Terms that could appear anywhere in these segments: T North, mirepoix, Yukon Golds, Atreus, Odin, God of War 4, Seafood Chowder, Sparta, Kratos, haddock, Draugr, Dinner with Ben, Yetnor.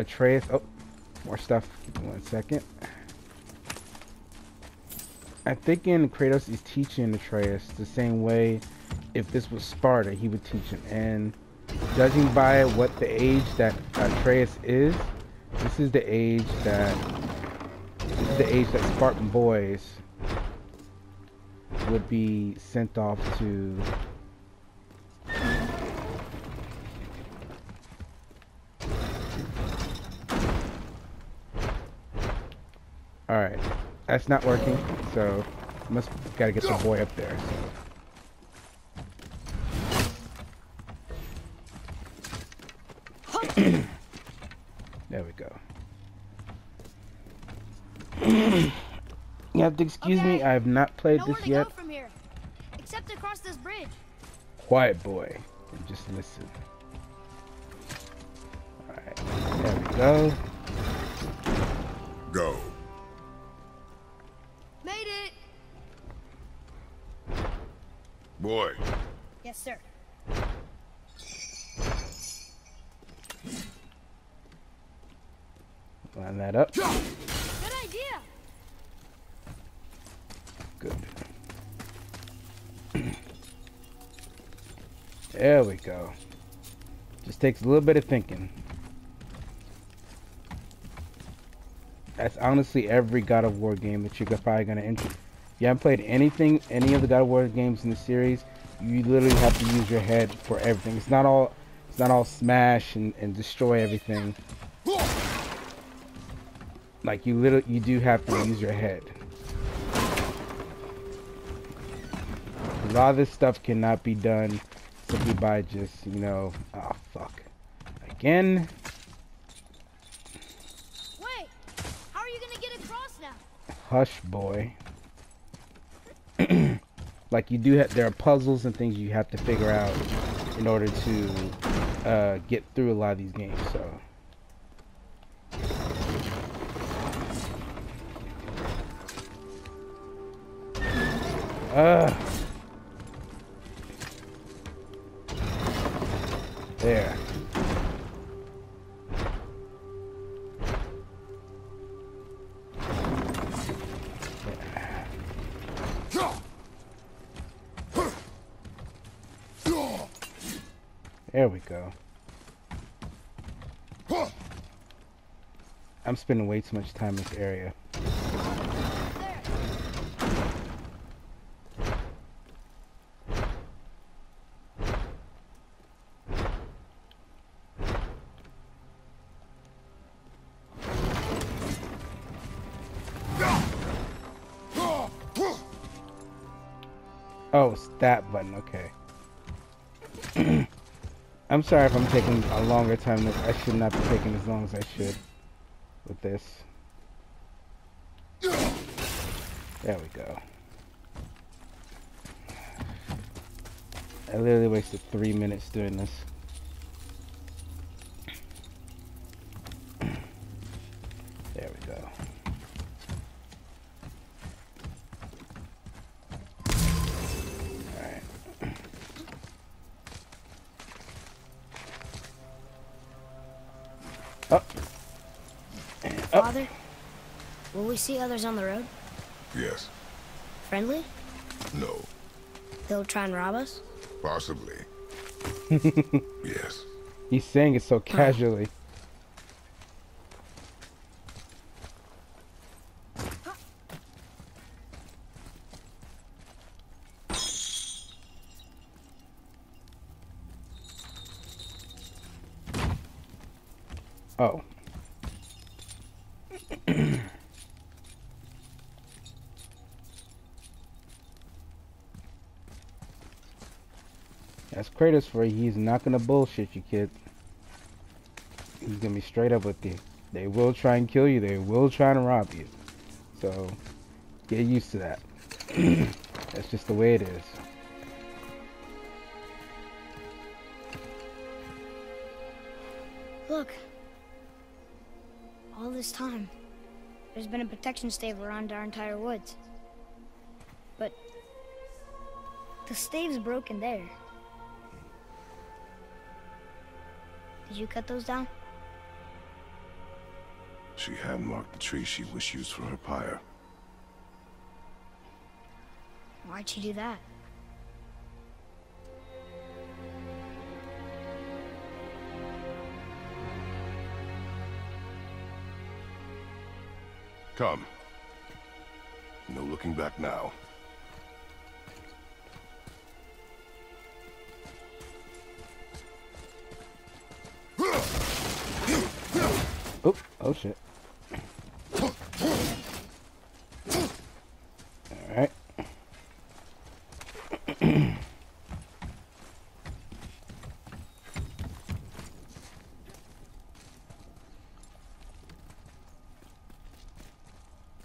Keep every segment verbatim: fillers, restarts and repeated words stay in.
Atreus. Oh, more stuff. One second. I think in Kratos is teaching Atreus the same way if this was Sparta, he would teach him. And judging by what the age that Atreus is, this is the age that this is the age that Spartan boys would be sent off to. All right, that's not working. So, must gotta get the boy up there. So. There we go. You have to excuse okay. me. I have not played Nowhere this to yet. Go from here, except across this bridge. Quiet, boy, and just listen. All right, there we go. Go. Boy. Yes, sir. Line that up. Good idea. Good. There we go. Just takes a little bit of thinking. That's honestly every God of War game that you're probably gonna enter. You haven't played anything, any of the God of War games in the series. You literally have to use your head for everything. It's not all, it's not all smash and, and destroy everything. Like you literally, you do have to use your head. A lot of this stuff cannot be done simply by just, you know, ah, fuck, again. Wait, how are you gonna get across now? Hush, boy. Like you do have, there are puzzles and things you have to figure out in order to uh, get through a lot of these games. So, uh, there. There we go. I'm spending way too much time in this area. Oh, it's that button, okay. I'm sorry if I'm taking a longer time. I should not be taking as long as I should with this. There we go. I literally wasted three minutes doing this. There we go. Father, will we see others on the road? Yes. Friendly? No. They'll try and rob us? Possibly. Yes. He's saying it so casually. Oh. That's Kratos for you. He's not gonna bullshit you, kid. He's gonna be straight up with you. They will try and kill you. They will try and rob you. So get used to that. That's just the way it is. Look. All this time, there's been a protection stave around our entire woods. But the stave's broken there. Did you cut those down? She hand-marked the tree she wished used for her pyre. Why'd she do that? Come. No looking back now. Oh, oh shit. Alright.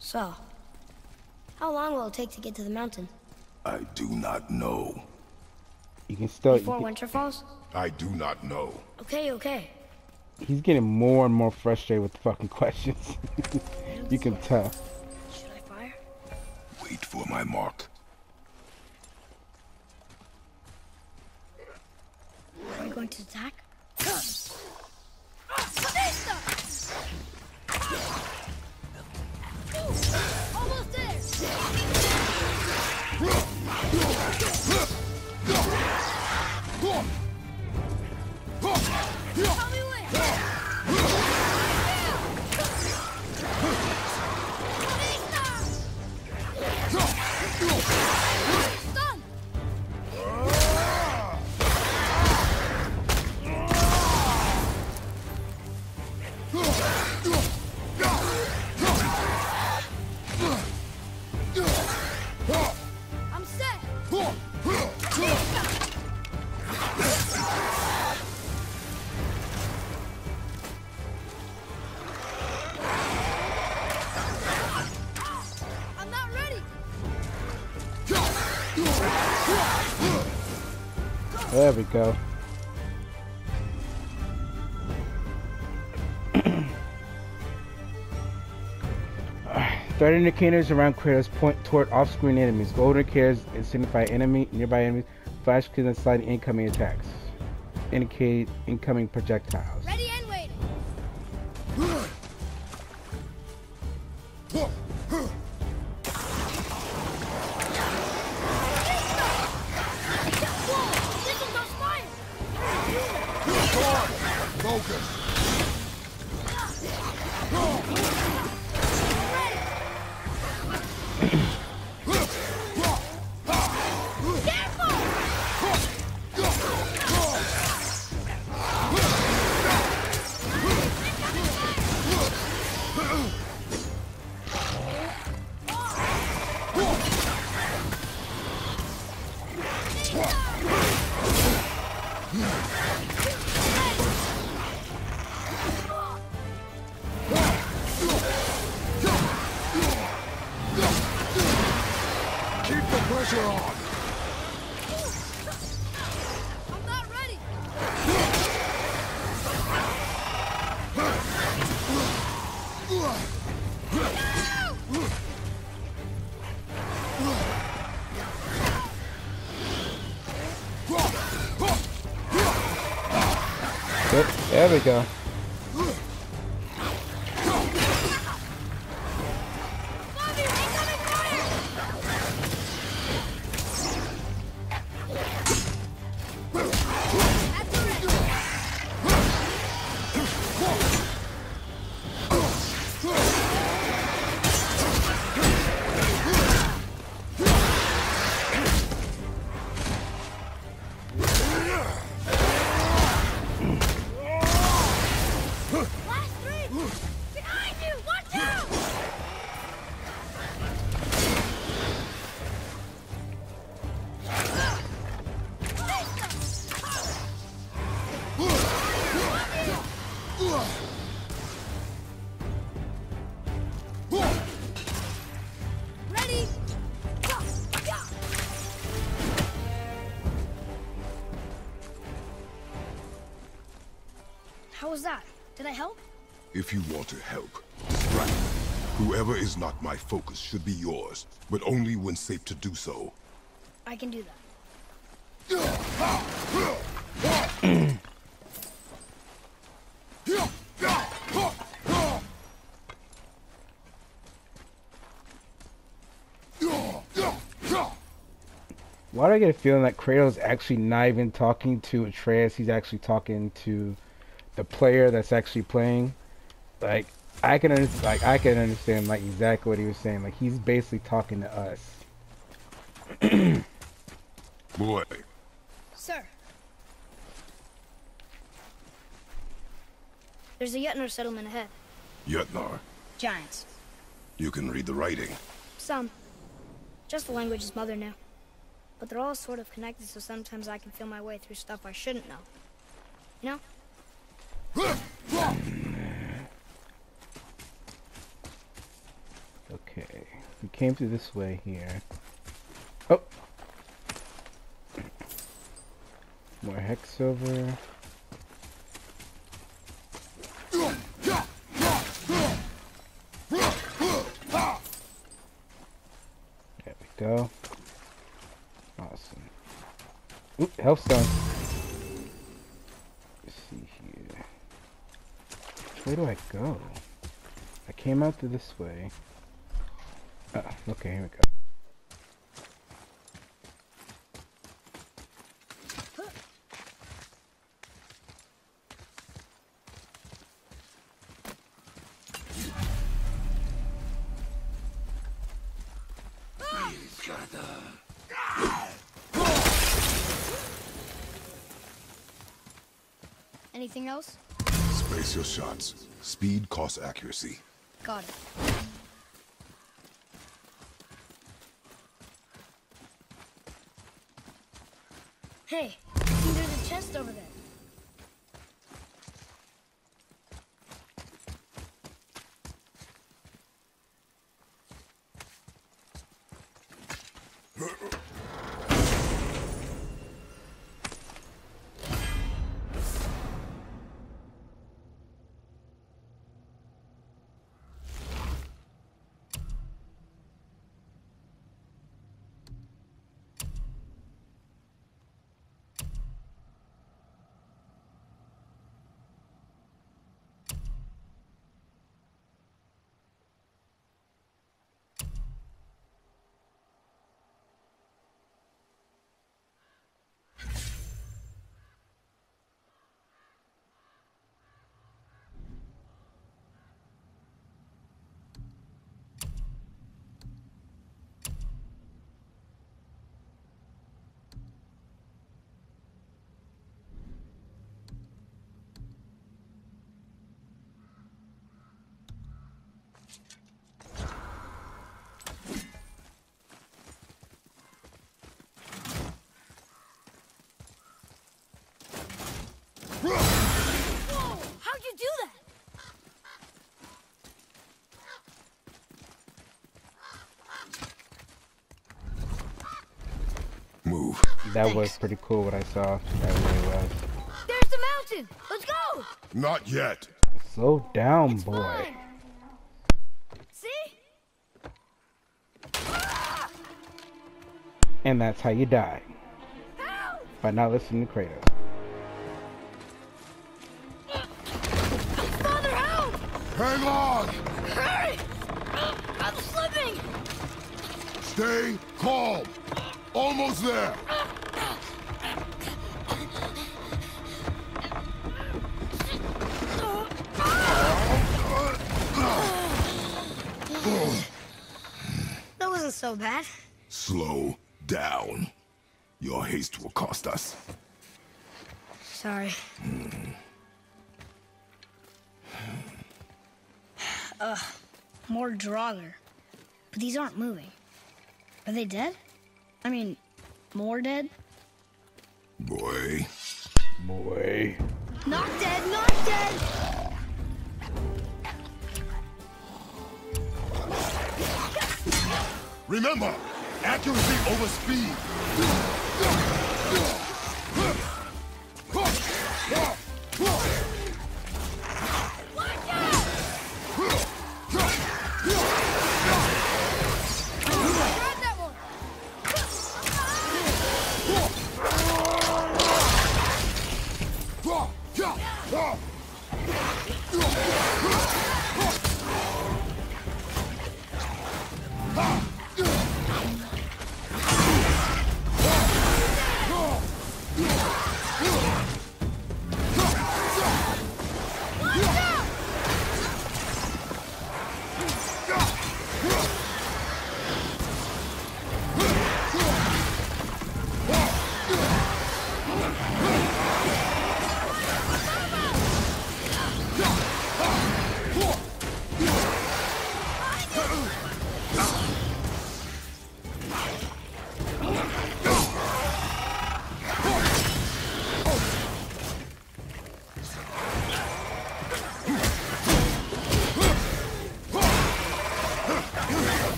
So, how long will it take to get to the mountain? I do not know. You can start before winter falls? I do not know. Okay, okay. He's getting more and more frustrated with the fucking questions. You can tell. Should I fire? Wait for my mark. Are we going to attack? Almost there! There we go. Threat indicators around Kratos point toward off-screen enemies. Golden indicators signify enemy, nearby enemies. Flash can slide incoming attacks. Indicate incoming projectiles. Ready and waiting. There we go. Did I help? If you want to help, strike. Whoever is not my focus should be yours, but only when safe to do so. I can do that. Why do I get a feeling that Kratos is actually not even talking to Atreus? He's actually talking to the player that's actually playing. Like I can understand, like I can understand like exactly what he was saying. Like he's basically talking to us. Boy. Sir. There's a Yetnor settlement ahead. Yetnor? Giants. You can read the writing. Some. Just the language his mother knew. But they're all sort of connected, so sometimes I can feel my way through stuff I shouldn't know. You know? Okay. We came through this way here. Oh! More hex over. Go. Awesome. Oop, health stone. Let's see here. Where do I go? I came out through this way. Uh, okay, here we go. Anything else? Space your shots. Speed costs accuracy. Got it. Hey, I think there's a chest over there. Move. That Thanks. Was pretty cool what I saw. That really was. There's the mountain! Let's go! Not yet. Slow down, it's boy. Fine. See? And that's how you die. Help! By not listening to Kratos. Father, help! Hang on! Hurry! I'm slipping! Stay calm! Almost there! That wasn't so bad. Slow down. Your haste will cost us. Sorry. Ugh. More Draugr. But these aren't moving. Are they dead? I mean, more dead? Boy. Boy. Not dead, not dead! Remember, accuracy over speed. Watch out! Ha!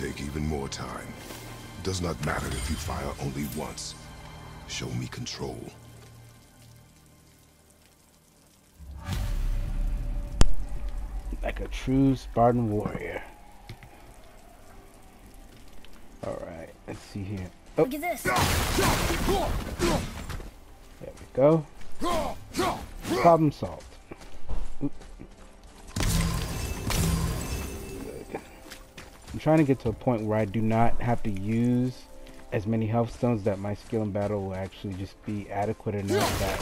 take even more time. Does not matter if you fire only once. Show me control. Like a true Spartan warrior. Alright, let's see here. Oh. Look at this. There we go. Problem solved. Oop. Good. I'm trying to get to a point where I do not have to use as many health stones, that my skill in battle will actually just be adequate enough that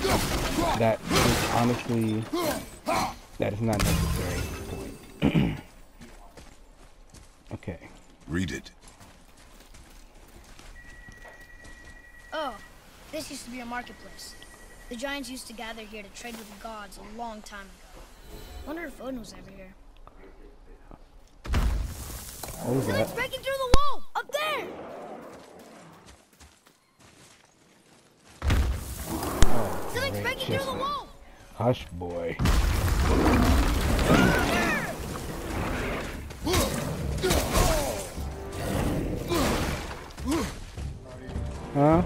that is honestly that is not necessary at this point. Okay. Read it. Oh, this used to be a marketplace. The giants used to gather here to trade with the gods a long time ago. Wonder if Odin was ever here. What was that? It's breaking through the wall! Up there! Oh, something's breaking through the wall! Hush, boy. Huh?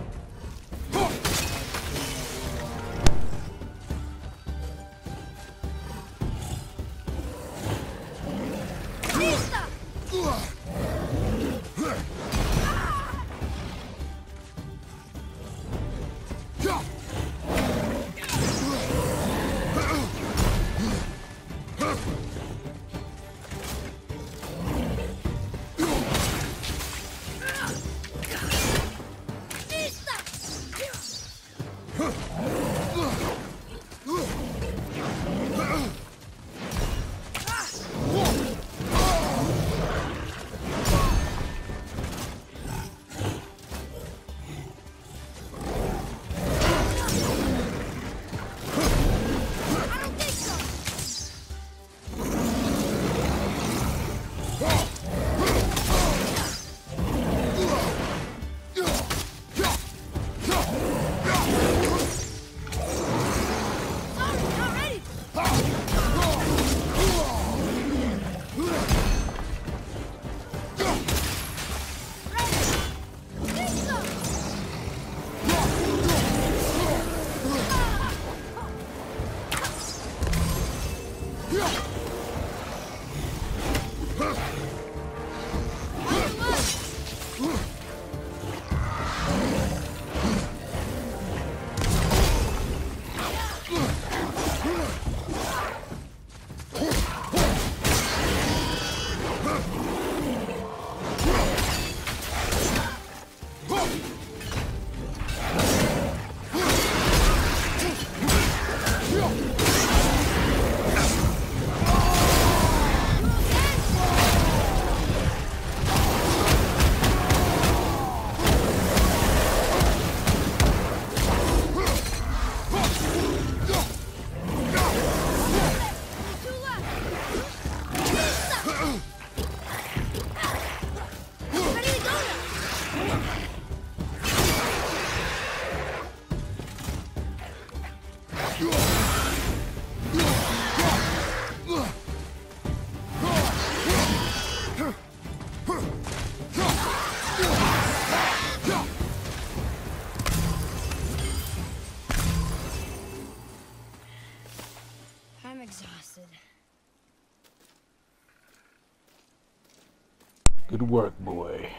Work, boy.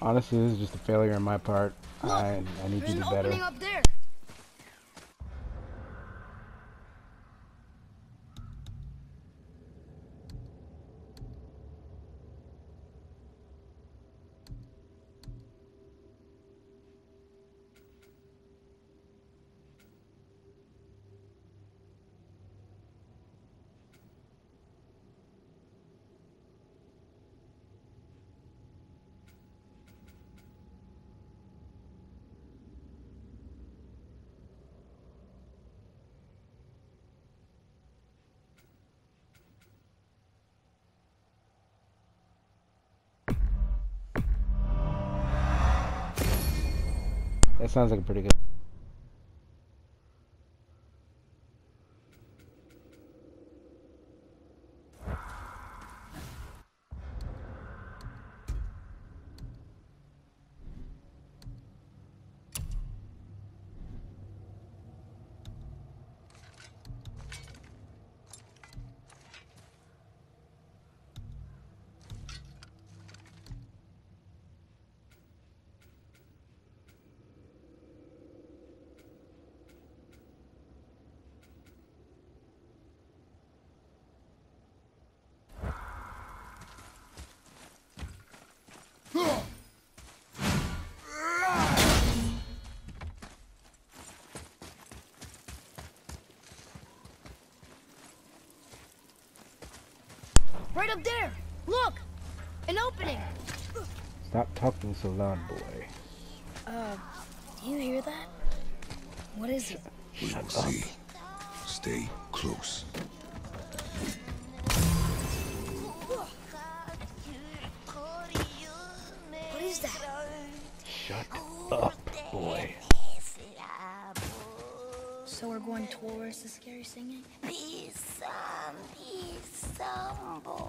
Honestly, this is just a failure on my part. Look, I, I need to do better. There's an opening up there. That sounds like a pretty good. Right up there! Look! An opening! Stop talking so loud, boy. Uh, do you hear that? What is it? We will see. Stay close. What is that? Shut up, boy. So we're going towards the scary singing? Be some, be some born.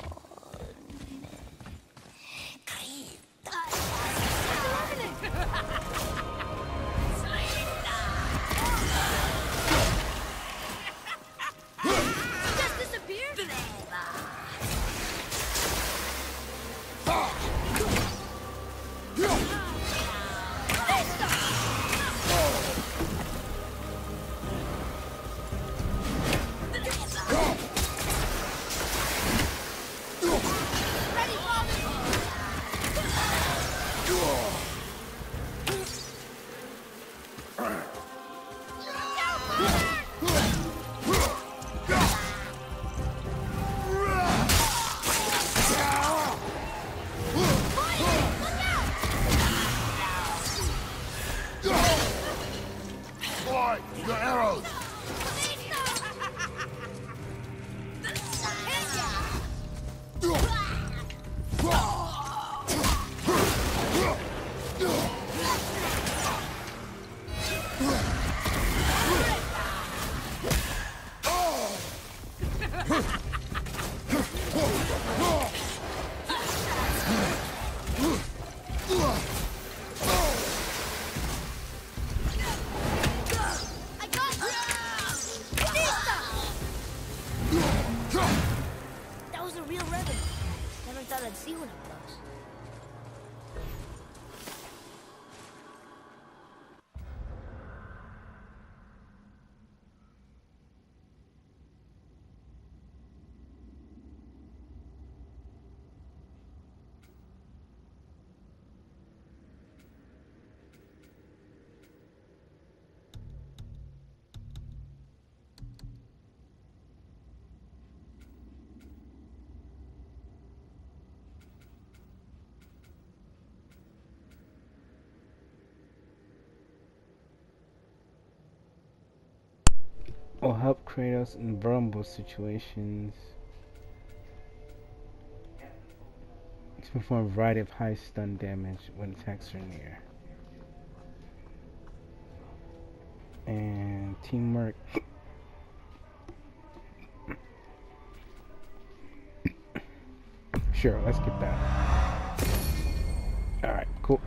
Or help Kratos in vulnerable situations to perform a variety of high stun damage when attacks are near. And teamwork. Sure, let's get that. Alright, cool.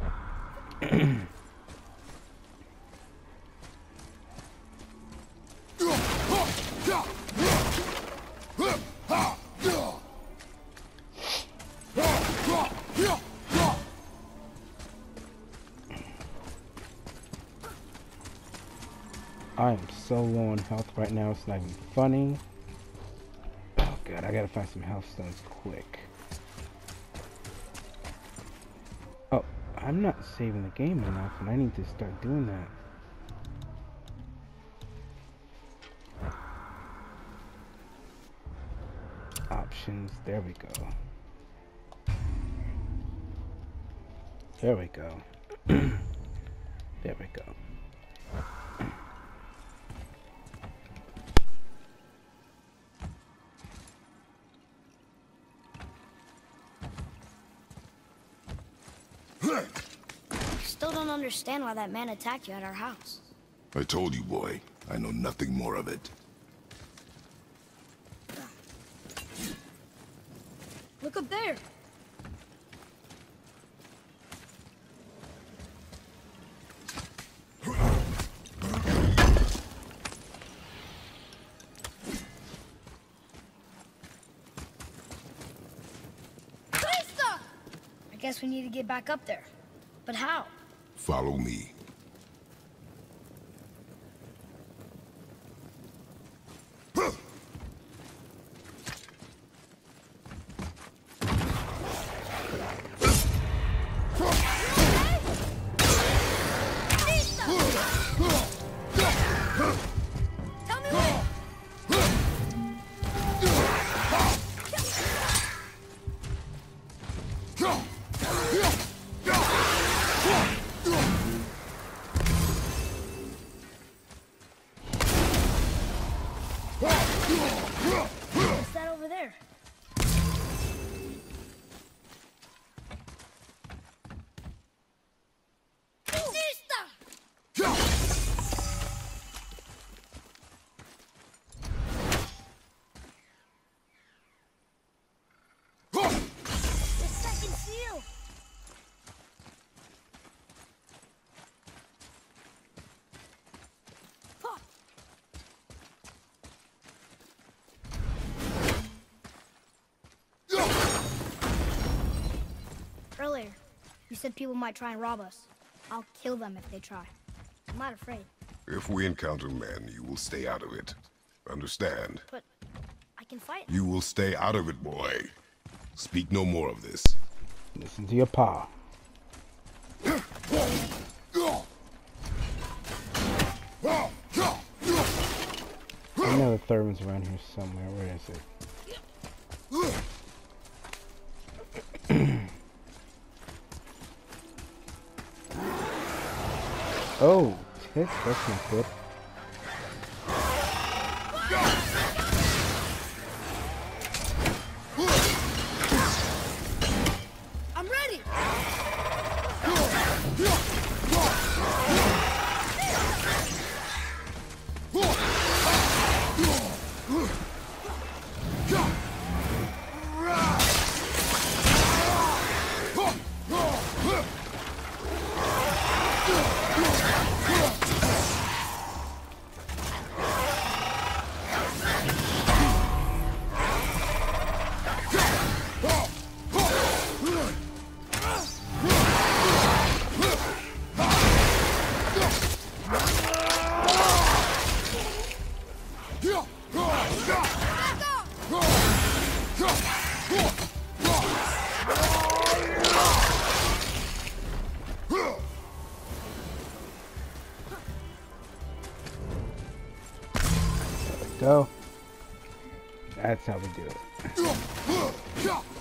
So low on health right now, it's not even funny. Oh god, I gotta find some health stones quick. Oh, I'm not saving the game enough, and I need to start doing that. Options, there we go. There we go. There we go. I don't understand why that man attacked you at our house. I told you, boy. I know nothing more of it. Look up there. Krista! I guess we need to get back up there. But how? Follow me. Tell me when. fire! Earlier, you said people might try and rob us. I'll kill them if they try. I'm not afraid. If we encounter men, you will stay out of it. Understand? But I can fight. You will stay out of it, boy. Speak no more of this. Listen to your pa. I know the third one's around here somewhere. Where is it? Oh, that's not good. I'm ready. Go. That's how we do it.